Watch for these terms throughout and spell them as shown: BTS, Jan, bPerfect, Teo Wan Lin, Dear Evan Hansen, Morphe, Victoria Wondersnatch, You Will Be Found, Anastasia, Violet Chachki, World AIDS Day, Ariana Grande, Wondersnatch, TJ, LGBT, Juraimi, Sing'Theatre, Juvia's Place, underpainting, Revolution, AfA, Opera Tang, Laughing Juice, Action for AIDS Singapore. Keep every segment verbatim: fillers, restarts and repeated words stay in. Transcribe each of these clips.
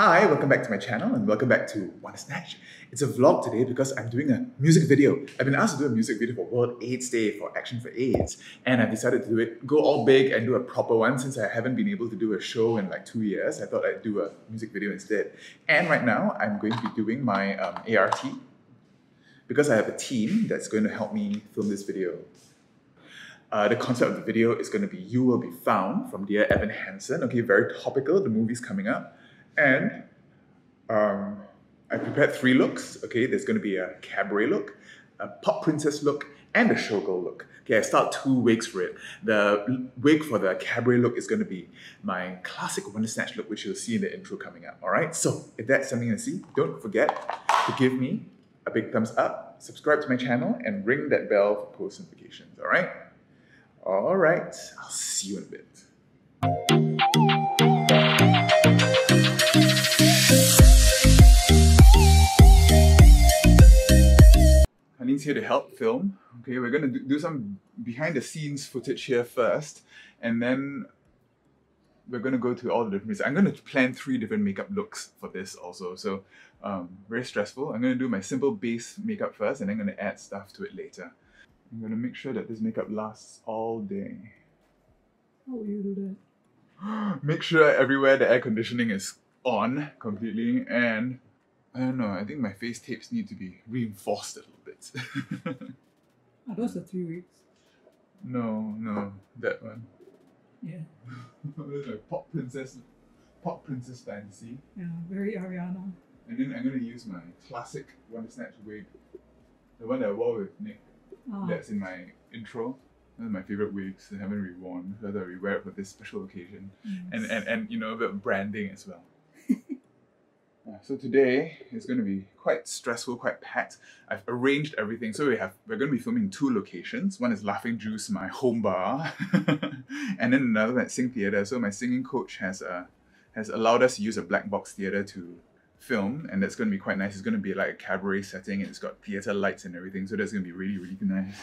Hi, welcome back to my channel and welcome back to Wondersnatch. It's a vlog today because I'm doing a music video. I've been asked to do a music video for World AIDS Day for Action for AIDS, and I've decided to do it, go all big and do a proper one since I haven't been able to do a show in like two years. I thought I'd do a music video instead. And right now, I'm going to be doing my um, A R T because I have a team that's going to help me film this video. Uh, the concept of the video is going to be You Will Be Found from Dear Evan Hansen. Okay, very topical. The movie's coming up. And um, I prepared three looks. Okay, there's going to be a cabaret look, a pop princess look, and a showgirl look. Okay, I start two wigs for it. The wig for the cabaret look is going to be my classic Wondersnatch look, which you'll see in the intro coming up. All right, so if that's something to see, don't forget to give me a big thumbs up, subscribe to my channel, and ring that bell for post notifications. All right? All right, I'll see you in a bit. Hanine's here to help film. Okay, we're going to do some behind the scenes footage here first, and then we're going to go through all the different. I'm going to plan three different makeup looks for this also, so um, very stressful. I'm going to do my simple base makeup first, and then I'm going to add stuff to it later. I'm going to make sure that this makeup lasts all day. How will you do that? Make sure everywhere the air conditioning is on completely, and I don't know, I think my face tapes need to be reinforced a little bit. Are those the three weeks? No, no, that one. Yeah. Like pop princess, pop princess fantasy. Yeah, very Ariana. And then I'm going to use my classic Wondersnatch wig, the one that I wore with Nick. Oh. That's in my intro. One of my favourite wigs that I haven't really worn, so I thought I would wear it for this special occasion. Yes. And, and, and you know, a bit of branding as well. uh, so today is going to be quite stressful, quite packed. I've arranged everything. So we have, we're going to be filming two locations. One is Laughing Juice, my home bar. And then another one at Sing'Theatre. So my singing coach has, uh, has allowed us to use a black box theatre to film, and that's going to be quite nice. It's going to be like a cabaret setting, and it's got theatre lights and everything, so that's going to be really, really nice.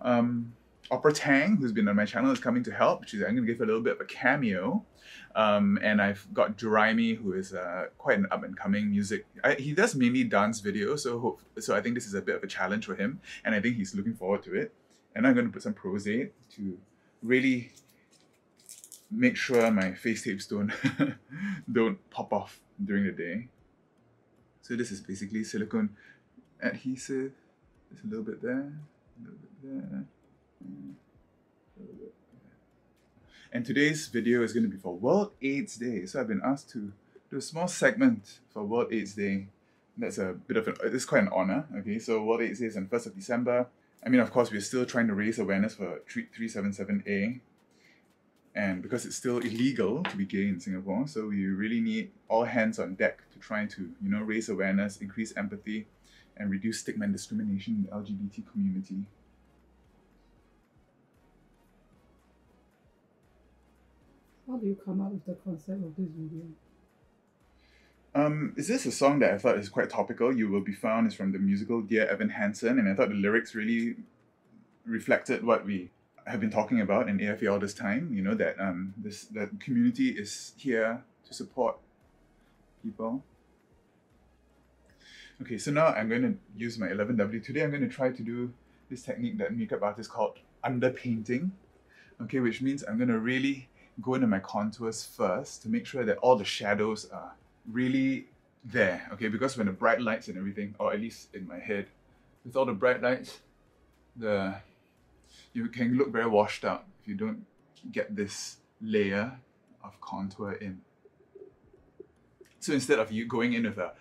Um, Opera Tang, who's been on my channel, is coming to help. She's, I'm going to give her a little bit of a cameo. Um, and I've got Juraimi, who is uh, quite an up-and-coming music. I, he does mainly dance videos, so, hope, so I think this is a bit of a challenge for him, and I think he's looking forward to it. And I'm going to put some Prosade to really make sure my face tapes don't, don't pop off during the day. So this is basically silicone adhesive. There's a little bit there, a little bit there, and a little bit there. And today's video is going to be for World AIDS Day. So I've been asked to do a small segment for World AIDS Day. That's a bit of an, it's quite an honor. Okay, so World AIDS Day is on first of December. I mean, of course, we're still trying to raise awareness for three seven seven A. And because it's still illegal to be gay in Singapore, so we really need all hands on deck to try to, you know, raise awareness, increase empathy, and reduce stigma and discrimination in the L G B T community. How do you come up with the concept of this video? Um, is this a song that I thought is quite topical? You Will Be Found is from the musical Dear Evan Hansen, and I thought the lyrics really reflected what we have been talking about in A F A all this time, you know, that um, this that community is here to support people. Okay, so now I'm going to use my eleven W. Today I'm going to try to do this technique that makeup artists called underpainting. Okay, which means I'm going to really go into my contours first to make sure that all the shadows are really there. Okay, because when the bright lights and everything, or at least in my head, with all the bright lights, the you can look very washed out if you don't get this layer of contour in. So instead of you going in with a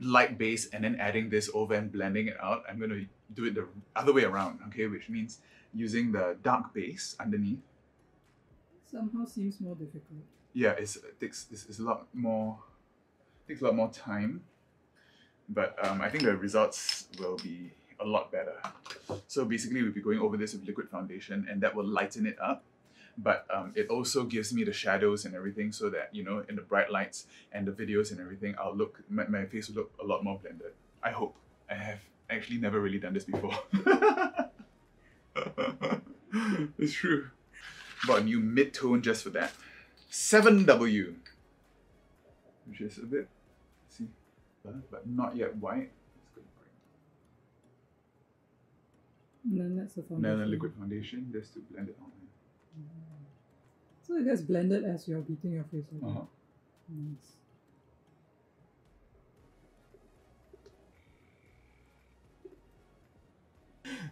light base and then adding this over and blending it out, I'm going to do it the other way around, okay? Which means using the dark base underneath. Somehow seems more difficult. Yeah, it's, it takes it's, it's a lot more, it takes a lot more time, but um, I think the results will be a lot better. So basically we'll be going over this with liquid foundation, and that will lighten it up, but um, it also gives me the shadows and everything, so that, you know, in the bright lights and the videos and everything, I'll look, my, my face will look a lot more blended. I hope. I have actually never really done this before. It's true. Bought a new mid-tone just for that. seven W. which is a bit, see, but not yet white. It's going green. And then that's the foundation. And then the liquid foundation, just to blend it out. Mm. So it gets blended as you're beating your face with it. Uh-huh. Nice.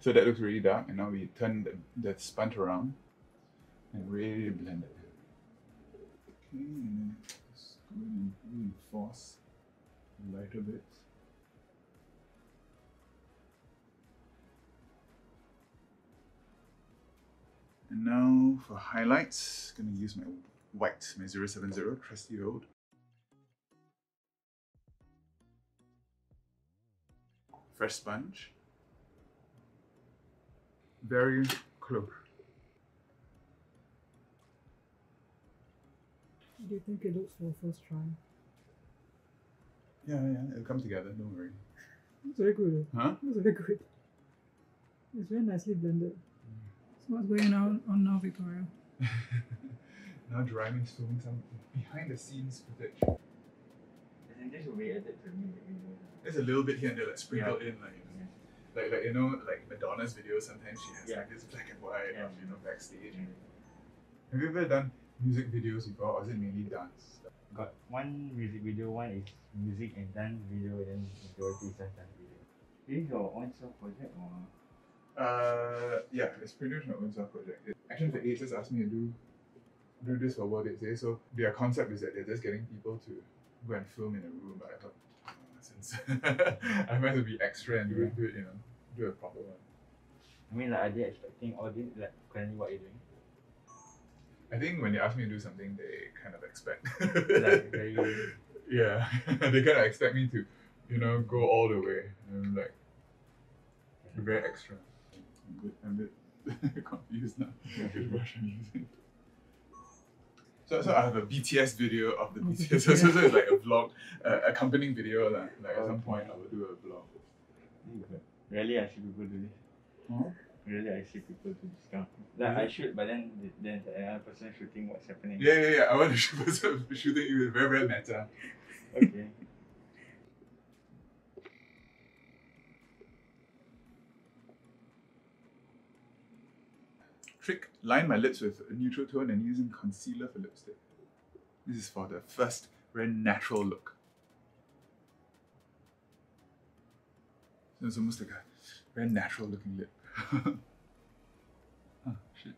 So that looks really dark, and now we turn the, the sponge around and really blend it. Okay, and then just go and reinforce the lighter bits. And now for highlights, I'm going to use my white, my zero seven zero, trusty old. Fresh sponge. Very close. Do you think it looks for the first try? Yeah, yeah, it'll come together, don't worry. It's very good. Huh? It's very good. It's very nicely blended. Mm. So what's going on, on now, Victoria? Now Juraimi is filming some behind the scenes footage. I think this will be added to me. There's a little bit here and there, like sprinkled yeah. in like. Yeah. Like, like, you know, like Madonna's videos, sometimes she has yeah. like this black and white yeah. of, you know, backstage. Mm. Have you ever done music videos before, or is it mainly dance? Got one music video, one is music and dance video, and then majority is just dance video. Is your own self project or? Uh, yeah, it's pretty much my own self project. It, Action for AIDS just asked me to do, do this for World AIDS Day, so their concept is that they're just getting people to go and film in a room, but I thought, since I might to be extra and do it, do it, you know, do a proper one. I mean, like, are they expecting all this, like, currently what you're doing? I think when they ask me to do something, they kind of expect. Like, very... Yeah, they kind of expect me to, you know, go all the way. I'm like, very extra. I'm a bit, I'm a bit confused now. Which brush I'm using. So, so I have a B T S video of the B T S, so, so it's like a vlog, uh, accompanying video, like, like at some point I will do a vlog. Okay. Rarely I see people do this. Huh? Rarely I see people do this stuff. Like I shoot, but then the, then the another person shooting what's happening. Yeah, yeah, yeah, I want to shoot person shooting, it was very, very meta. Okay. Trick, line my lips with a neutral tone and using concealer for lipstick. This is for the first very natural look. It's almost like a very natural looking lip. Oh shit.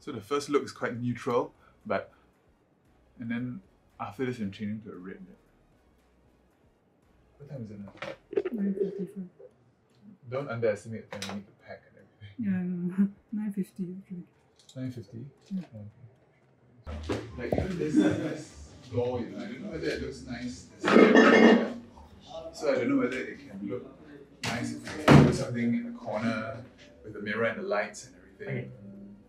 So the first look is quite neutral, but and then after this I'm changing to a red lip. What time is it now? nine fifty-four. Don't underestimate when you need to pack and everything. Yeah, no, no. nine fifty actually. nine fifty? Yeah. Okay. Like, even this, this doll, you know, I don't know whether it looks nice. So I don't know whether it can look nice if you do something in the corner with the mirror and the lights and everything. Okay.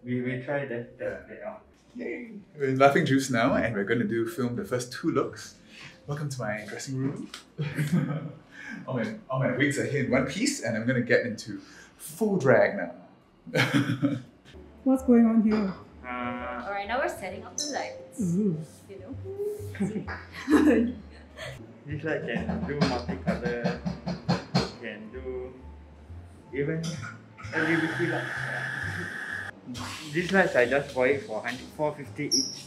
We will try that. that yeah. Yay! We're in Laughing Juice now, and we're going to do film the first two looks. Welcome to my dressing room. all, my, all my wigs are here in one piece, and I'm going to get into full drag now. What's going on here? Uh, Alright, now we're setting up the lights. Ooh. You know? This light can do multicolor, can do even L E D lights. These lights I just bought it for four fifty each,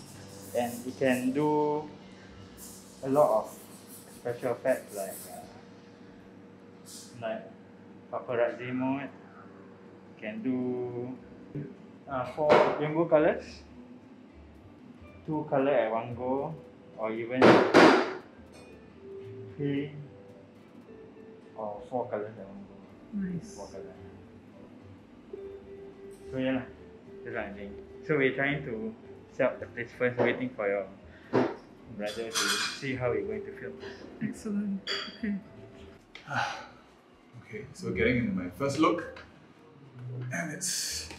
and it can do a lot of special effects like uh, like paparazzi mode, can do uh, four rainbow colors, two color at one go, or even three or four colors at one go. Nice. Four colors. So yeah, lah. That's what I'm doing. So we're trying to set up the place first, waiting for your brother to see how we're going to film. Excellent. Okay. Okay, so getting into my first look, and it's.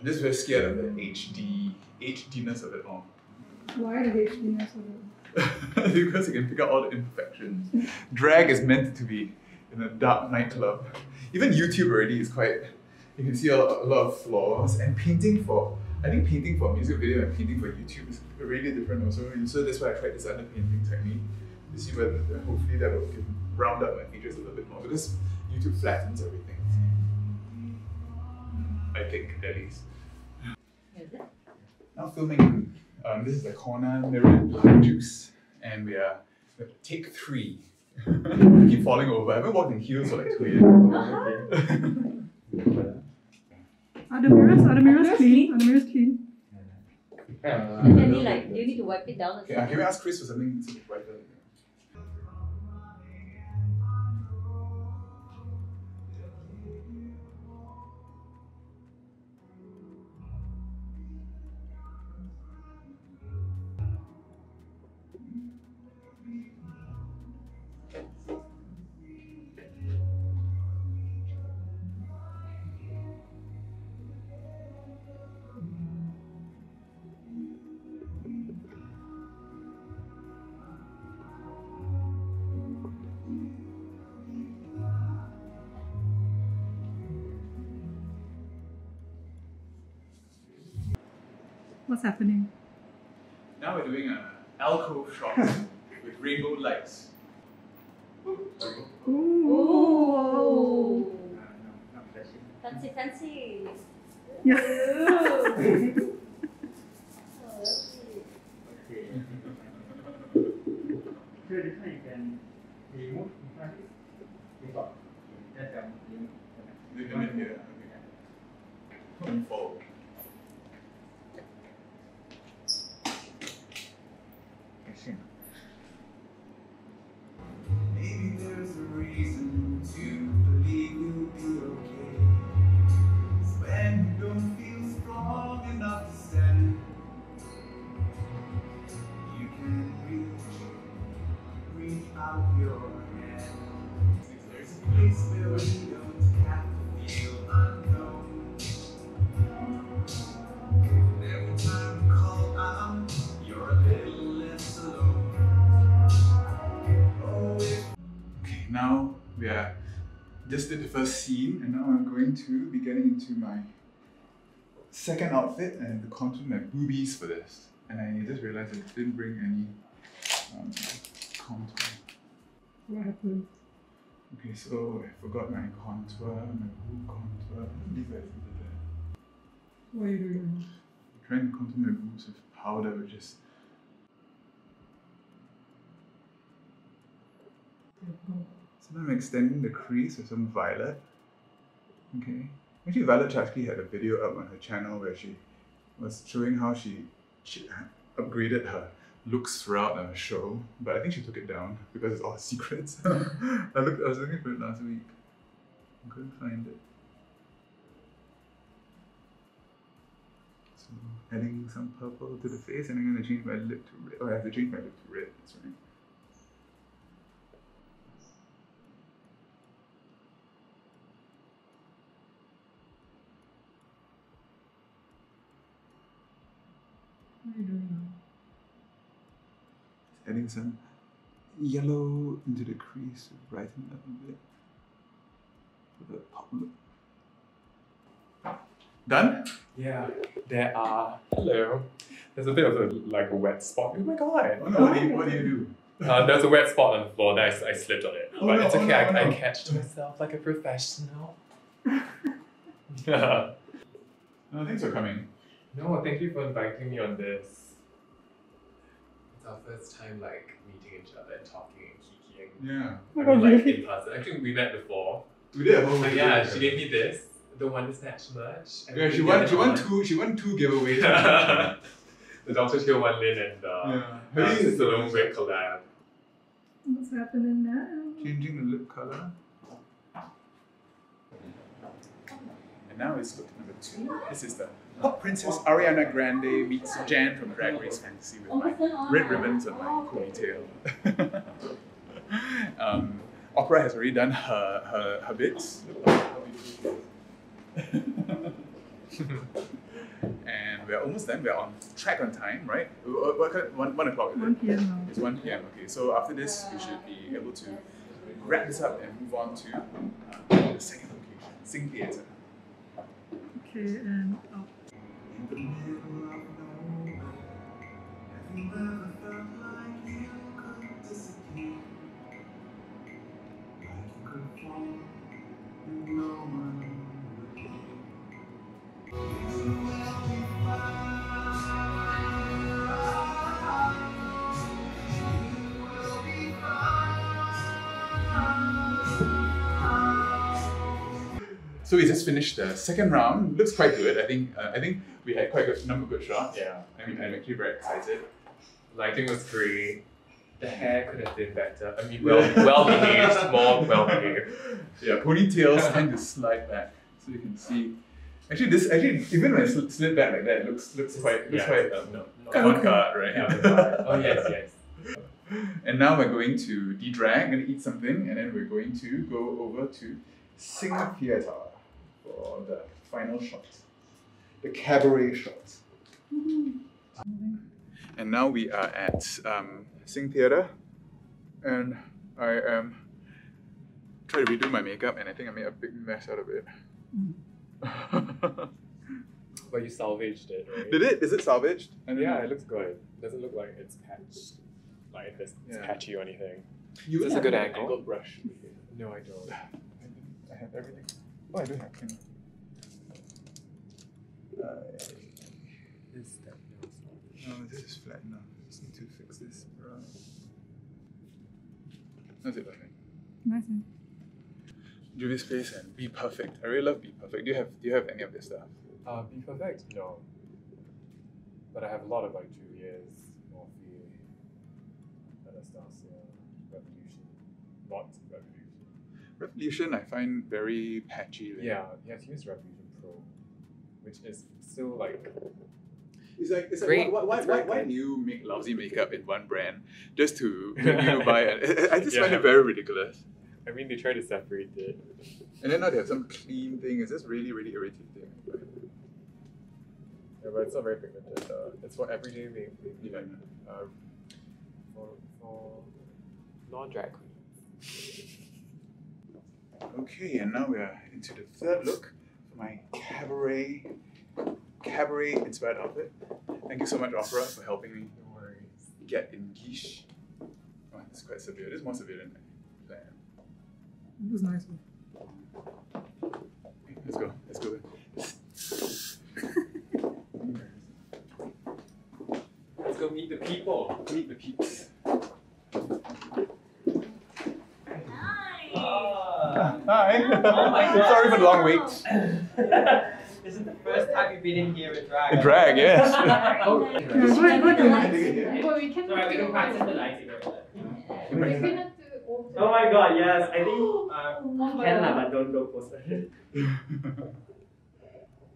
I'm just very scared of the H D, H D-ness of it all. Why the H D-ness of it? Because you can pick out all the imperfections. Drag is meant to be in a dark nightclub. Even YouTube already is quite you can see a lot, a lot of flaws. And painting for, I think painting for music video and painting for YouTube is really different also. And so that's why I tried this other painting technique to see whether, hopefully that will round up my features a little bit more, because YouTube flattens everything. I think, at least. Now filming. Um, this is the corner mirror juice, and we are at take three. I keep falling over. I haven't walked in heels for like two years. Are the mirrors? Are the mirrors clean? Are the mirrors clean? Uh, can you like? Do you need to wipe it down? Or yeah, can we ask Chris for something to wipe down? What's happening? Now we're doing an alcove shot with rainbow lights. Ooh. Ooh. Ooh. Uh, no, not flashing. Fancy, fancy. Yeah. Ooh. Oh, okay. So this one you can remove in front of it. Just remove. You can in here. Okay. And forward. Maybe there's a reason to believe you'll be okay. When you don't feel strong enough to stand, you can reach, reach out your hand. There's a place where we don't have to feel unknown. Every time you call out, you're a little. Now we are just did the first scene, and now I'm going to be getting into my second outfit and the contour of my boobies for this. And I just realized I didn't bring any um, contour. What happened? Okay, so I forgot my contour, my boob contour. What are you doing? I'm trying to contour my boobs with powder, which is. So I'm extending the crease with some violet. Okay. Actually, Violet Chachki had a video up on her channel where she was showing how she, she upgraded her looks throughout her show, but I think she took it down because it's all secrets. I looked. I was looking for it last week. I couldn't find it. So adding some purple to the face, and I'm going to change my lip to red. Oh, I have to change my lip to red. That's right. What are you doing now? Just adding some yellow into the crease to brighten it up a bit for the pop look. Done? Yeah. There are. Hello. There's a bit of a, like a wet spot. Oh my god! Oh no! What do you, what do, you do? Uh, there's a wet spot on the floor. That I, I slipped on it, oh, but no, it's okay. Oh, no, I, no. I catched myself like a professional. No, thanks for coming. No, thank you for inviting me on this. It's our first time like meeting each other and talking and kikiing. Yeah. Oh my god, like, really? In person. Actually, we met before. We did. Oh, so, yeah, did. She gave me this, the Wondersnatch merch. Yeah, she won. She won two. She won two giveaways. The Doctor Teo Wan Lin and the uh, yeah. uh, Salon Red collab. What's happening now? Changing the lip color. And now it's look number two. This is the Pop Princess Ariana Grande meets Jan from Drag Race Fantasy with my red ribbons and my ponytail. um, Opera has already done her, her, her bits. And we're almost done. We're on track on time, right? one o'clock. one p m It's one p m Okay, so after this, we should be able to wrap this up and move on to uh, the second location, Sing'Theatre. to um, oh. So we just finished the second round. Looks quite good. I think uh, I think we had quite a good number of good shots. Yeah. I mean, I'm actually very excited. Lighting was great. The hair could have been better. I mean, well, well behaved, more well behaved. Yeah, ponytails tend to slide back, so you can see. Actually, this actually even when it slid back like that, it looks looks quite looks yeah, quite um, no, no, one card, right? Yeah, oh yes, yes. And now we're going to de-drag and eat something, and then we're going to go over to Sing'Theatre for the final shot, the cabaret shot. And now we are at um, Sing'Theatre, and I am trying to redo my makeup, and I think I made a big mess out of it. Mm. But you salvaged it, right? Did it? Is it salvaged? I mean, yeah, it looks good. It doesn't look like it's patched, like it's yeah. patchy or anything. You Is this a good angle? angle brush? No, I don't. I have everything. Oh, I do have camera. Uh, this that no, no, this is flat now. Just need to fix this. Right. How's it looking? Nothing. Juvia's Place and bPerfect. I really love bPerfect. Do you have Do you have any of this stuff? Uh, bPerfect, no. But I have a lot of like Juvia's, Morphe, Anastasia, Revolution, not Revolution. Revolution I find very patchy. Like. Yeah, you have to use Revolution Pro, which is still like... It's like, it's great. like why, why, it's why, why do you make lousy makeup in one brand just to make you buy it? I just yeah. find it very ridiculous. I mean, they try to separate it. And then now they have some clean thing. It's just really, really irritating. Yeah, but it's not very pigmented. Uh, it's for everyday makeup. Yeah. Uh, for, for non-drag queens. Okay, and now we are into the third look for my cabaret, cabaret inspired outfit. Thank you so much, Opera, for helping me get in guiche. Oh, this is quite severe. This is more severe than I planned. It was nice. Let's go. Let's go. Let's go meet the people. Meet the peeps. Hi! Oh my God. Sorry for the long wait. This is the first time you've been in here with drag. In drag, yes. Oh, we can't do the lighting. Sorry, we don't practice the lighting over there. We're going to do all the... Oh my God, yes. I think... Uh, can lah, but don't go closer.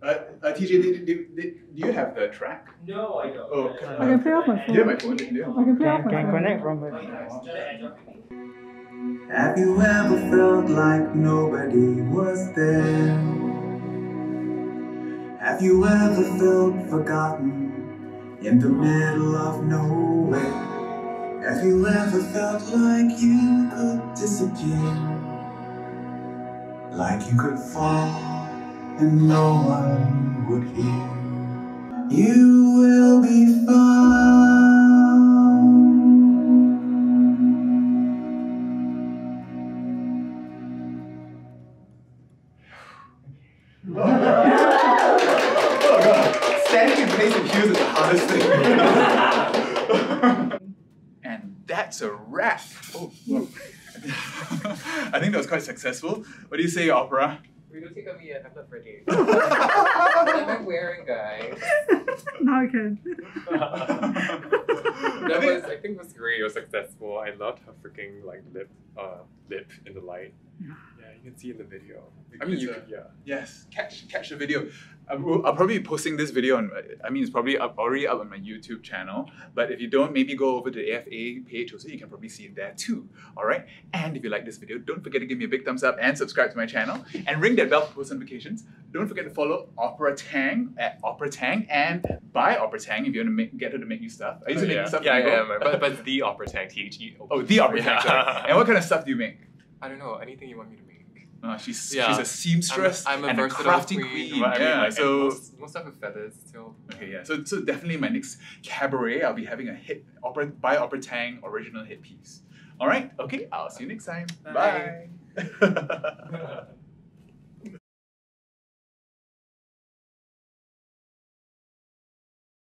uh, uh, T J, did, did, did, did, do you have the track? No, I don't. Oh, I, I can play off my phone. Yeah, my phone. Yeah. I can play off my phone. Can connect from my phone. Have you ever felt like nobody was there? Have you ever felt forgotten in the middle of nowhere? Have you ever felt like you could disappear? Like you could fall and no one would hear? You will be found. That's a wrap. Oh, well. I think that was quite successful. What do you say, Opera? We don't think of me yet. I'm not ready. What am I wearing, guys? Now I can. That I think, was, I think, was great. It was successful. I loved her freaking like lip, uh, lip in the light. Yeah, you can see in the video. Because, I mean, you uh, could, yeah. Yes, catch, catch the video. I'll, I'll probably be posting this video on. I mean, it's probably up, already up on my YouTube channel. But if you don't, maybe go over to the A F A page also. You can probably see it there too. All right. And if you like this video, don't forget to give me a big thumbs up and subscribe to my channel and ring that bell for post notifications. Don't forget to follow Opera Tang at Opera Tang and buy Opera Tang if you want to make, get her to make you stuff. I used oh, to yeah. make stuff. Yeah, yeah, yeah. But but the Opera Tang, T H E. Oh, the Opera Tang. Sorry. And what kind of stuff do you make? I don't know, anything you want me to make. Uh, she's yeah. she's a seamstress I'm, I'm a and a crafty queen. queen right? Yeah, like, so most, most of her feathers too. Okay, yeah. So so definitely my next cabaret, I'll be having a hit opera by Opera Tang original hit piece. All right. Okay. I'll see you next time. Bye. Bye.